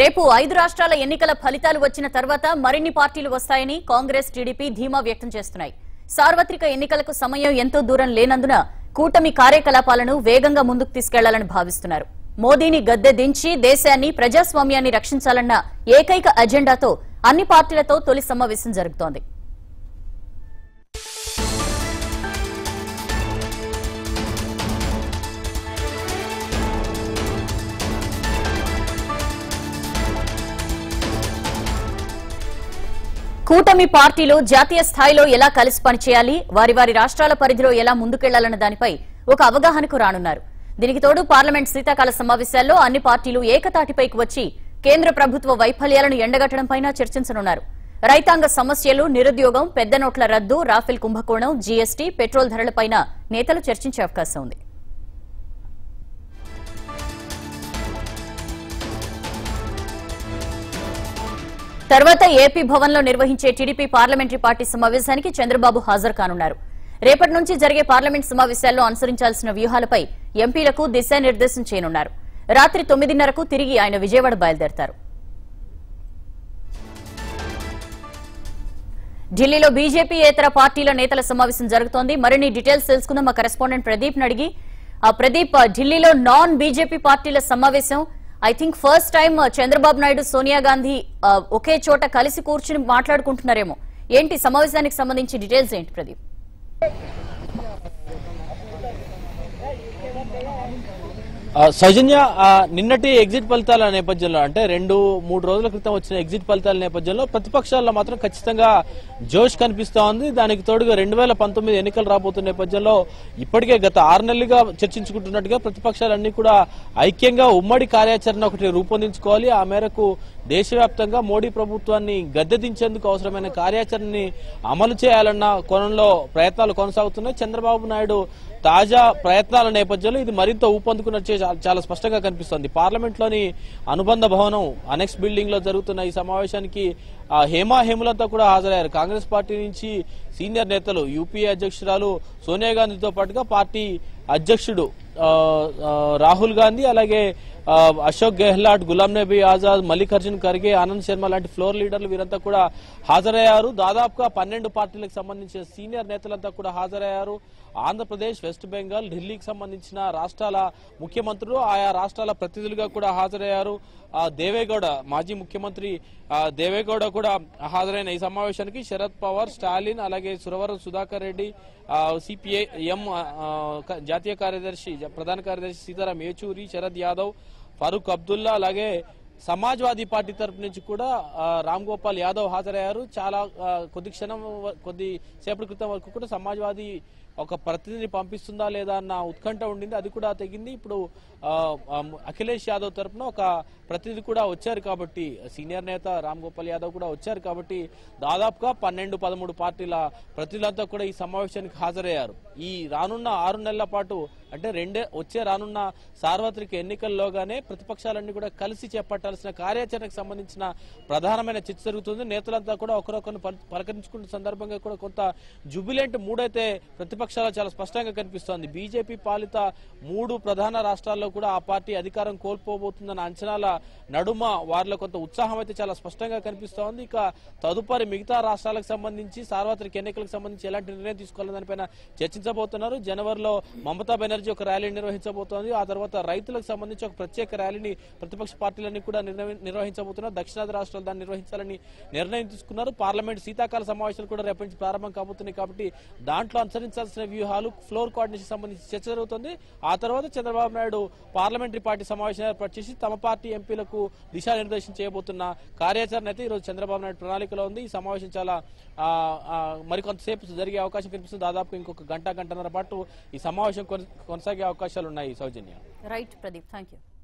రేపు 5 రాష్ట్రాల ఎన్నికల ఫలితాలు వచ్చిన తర్వాత మరిన్ని పార్టీలు వస్తాయని కాంగ్రెస్, టీడీపీ ధీమా వ్యక్తం చేస్తున్నాయి. సార్వత్రిక ఎన్నికలకు సమయం ఎంతో దూరం లేనందున కూటమి కార్యకలాపాలను వేగంగా ముందుకు తీసుకెళ్లాలని భావిస్తున్నారు. మోదీని గద్దె దించి దేశాన్ని, ప్రజాస్వామ్యాన్ని రక్షించాలన్న ఏకైక అజెండాతో అన్ని పార్టీలతో తొలి సమావేశం జరుగుతోంది. కూటమి పార్టీలు జాతీయ స్థాయిలో ఎలా కలిసి పనిచేయాలి, వారి రాష్ట్రాల పరిధిలో ఎలా ముందుకెళ్లాలన్న దానిపై ఒక అవగాహనకు రానున్నారు. దీనికి తోడు పార్లమెంట్ శీతాకాల సమావేశాల్లో అన్ని పార్టీలు ఏకతాటిపైకి వచ్చి కేంద్ర ప్రభుత్వ వైఫల్యాలను ఎండగట్టడంపై చర్చించనున్నారు. రైతాంగ సమస్యలు, నిరుద్యోగం, పెద్ద నోట్ల రద్దు, రాఫెల్ కుంభకోణం, జీఎస్టీ, పెట్రోల్ ధరలపై నేతలు చర్చించే అవకాశం ఉంది. తర్వాత ఏపీ భవన్లో నిర్వహించే టీడీపీ పార్లమెంటరీ పార్టీ సమావేశానికి చంద్రబాబు హాజరు కానున్నారు. రేపటి నుంచి జరిగే పార్లమెంట్ సమావేశాల్లో అనుసరించాల్సిన వ్యూహాలపై ఎంపీలకు దిశానిర్దేశం చేయనున్నారు. రాత్రి 9:30కు తిరిగి ఆయన విజయవాడ బయలుదేరతారు. ఢిల్లీలో బీజేపీయేతర పార్టీల నేతల సమావేశం జరుగుతోంది. మరిన్ని డీటెయిల్స్ తెలుసుకుందాం మా కరెస్పాండెంట్ ప్రదీప్ అడిగి. ప్రదీప్, ఢిల్లీలో నాన్ బీజేపీ పార్టీల సమావేశం, I think first time Chandrababu Naidu, Sonia Gandhi ఒకే చోట కలిసి కూర్చుని మాట్లాడుకుంటున్నారేమో, ఏంటి సమావేశానికి సంబంధించి డీటెయిల్స్ ఏంటి ప్రదీప్? సౌజన్య, నిన్నటి ఎగ్జిట్ ఫలితాల నేపథ్యంలో, అంటే 2-3 రోజుల క్రితం వచ్చిన ఎగ్జిట్ ఫలితాల నేపథ్యంలో ప్రతిపక్షాల్లో మాత్రం ఖచ్చితంగా జోష్ కనిపిస్తా ఉంది. దానికి తోడుగా 2019 ఎన్నికలు రాబోతున్న నేపథ్యంలో ఇప్పటికే గత 6 నెలలుగా చర్చించుకుంటున్నట్టుగా ప్రతిపక్షాలన్నీ కూడా ఐక్యంగా ఉమ్మడి కార్యాచరణ ఒకటి రూపొందించుకోవాలి. ఆ మేరకు దేశవ్యాప్తంగా మోడీ ప్రభుత్వాన్ని గద్దెదించేందుకు అవసరమైన కార్యాచరణని అమలు చేయాలన్న కోణంలో ప్రయత్నాలు కొనసాగుతున్నాయి. చంద్రబాబు నాయుడు తాజా ప్రయత్నాల నేపథ్యంలో ఇది మరింత ఊపందుకున్నట్టు చాలా స్పష్టంగా కనిపిస్తోంది. పార్లమెంట్లోని అనుబంధ భవనం అనెక్స్ బిల్డింగ్ లో జరుగుతున్న ఈ సమావేశానికి హేమాహేములంతా కూడా హాజరయ్యారు. కాంగ్రెస్ పార్టీ నుంచి సీనియర్ నేతలు, యూపీఏ అధ్యక్షురాలు సోనియా గాంధీతో పాటుగా పార్టీ అధ్యక్షుడు రాహుల్ గాంధీ, అలాగే అశోక్ గెహ్లాట్, గులాం నబీ ఆజాద్, మల్లికార్జున్ ఖర్గే, ఆనంద్ శర్మ లాంటి ఫ్లోర్ లీడర్లు వీరంతా కూడా హాజరయ్యారు. దాదాపుగా 12 పార్టీలకు సంబంధించిన సీనియర్ నేతలంతా కూడా హాజరయ్యారు. ఆంధ్రప్రదేశ్, వెస్ట్ బెంగాల్, ఢిల్లీకి సంబంధించిన రాష్ట్రాల ముఖ్యమంత్రులు, ఆయా రాష్ట్రాల ప్రతినిధులుగా కూడా హాజరయ్యారు. దేవేగౌడ, మాజీ ముఖ్యమంత్రి దేవేగౌడ కూడా హాజరైన ఈ సమావేశానికి శరద్ పవార్, స్టాలిన్, అలాగే సురవరం సుధాకర్ రెడ్డి, సిపిఐఎం జాతీయ కార్యదర్శి, ప్రధాన కార్యదర్శి సీతారాం యేచూరి, శరద్ యాదవ్, ఫరూక్ అబ్దుల్లా, అలాగే సమాజ్వాదీ పార్టీ తరపు నుంచి కూడా రామ్ గోపాల్ యాదవ్ హాజరయ్యారు. చాలా కొద్దిసేపటి క్రితం వరకు కూడా సమాజ్వాదీ ఒక ప్రతినిధిని పంపిస్తుందా లేదా అన్న ఉత్కంఠ ఉండింది, అది కూడా తగ్గింది. ఇప్పుడు అఖిలేష్ యాదవ్ తరఫున ఒక ప్రతినిధి కూడా వచ్చారు కాబట్టి, సీనియర్ నేత రామ్ గోపాల్ యాదవ్ కూడా వచ్చారు కాబట్టి, దాదాపుగా 12-13 పార్టీల ప్రతినిధులంతా కూడా ఈ సమావేశానికి హాజరయ్యారు. ఈ రానున్న 6 నెలల పాటు, అంటే వచ్చే రానున్న సార్వత్రిక ఎన్నికల్లోగానే ప్రతిపక్షాలన్నీ కూడా కలిసి చేపట్టాల్సిన కార్యాచరణకు సంబంధించిన ప్రధానమైన చర్చ జరుగుతుంది. నేతలంతా కూడా ఒకరొకరు పలకరించుకున్న సందర్భంగా కూడా కొంత జుబిలెంట్ మూడైతే ప్రతిపక్షాలు చాలా స్పష్టంగా కనిపిస్తోంది. బీజేపీ పాలిత 3 ప్రధాన రాష్ట్రాల్లో కూడా ఆ పార్టీ అధికారం కోల్పోబోతుందన్న అంచనాల నడుమ వారిలో కొంత ఉత్సాహం అయితే చాలా స్పష్టంగా కనిపిస్తోంది. ఇక తదుపరి మిగతా రాష్ట్రాలకు సంబంధించి సార్వత్రిక ఎన్నికలకు సంబంధించి ఎలాంటి నిర్ణయం తీసుకోవాలని దానిపైన చర్చించబోతున్నారు. జనవరిలో మమతా బెనర్జీ ఒక ర్యాలీ నిర్వహించబోతోంది. ఆ తర్వాత రైతులకు సంబంధించి ఒక ప్రత్యేక ర్యాలీని ప్రతిపక్ష పార్టీలన్నీ కూడా నిర్వహించబోతున్నారు. దక్షిణాది రాష్ట్రాలు దాన్ని నిర్వహించాలని నిర్ణయం తీసుకున్నారు. పార్లమెంట్ శీతాకాల సమావేశాలు కూడా రేపటి నుంచి ప్రారంభం కాబోతున్నాయి కాబట్టి దాంట్లో అనుసరించాల్సిన వ్యూహాలు, ఫ్లోర్ కోఆర్డినేషన్ సంబంధించి చర్చ జరుగుతుంది. ఆ తర్వాత చంద్రబాబు నాయుడు పార్లమెంటరీ పార్టీ సమావేశాన్ని ఏర్పాటు చేసి తమ పార్టీ ఎంపీలకు దిశానిర్దేశం చేయబోతున్న కార్యాచరణ అయితే ఈరోజు చంద్రబాబు నాయుడు ప్రణాళికలో ఉంది. ఈ సమావేశం చాలా మరికొంతసేపు జరిగే అవకాశం కనిపిస్తుంది. దాదాపు ఇంకొక గంట, గంటన్నర పాటు ఈ సమావేశం కొనసాగే అవకాశాలున్నాయి. Soujanya, right Pradeep, thank you.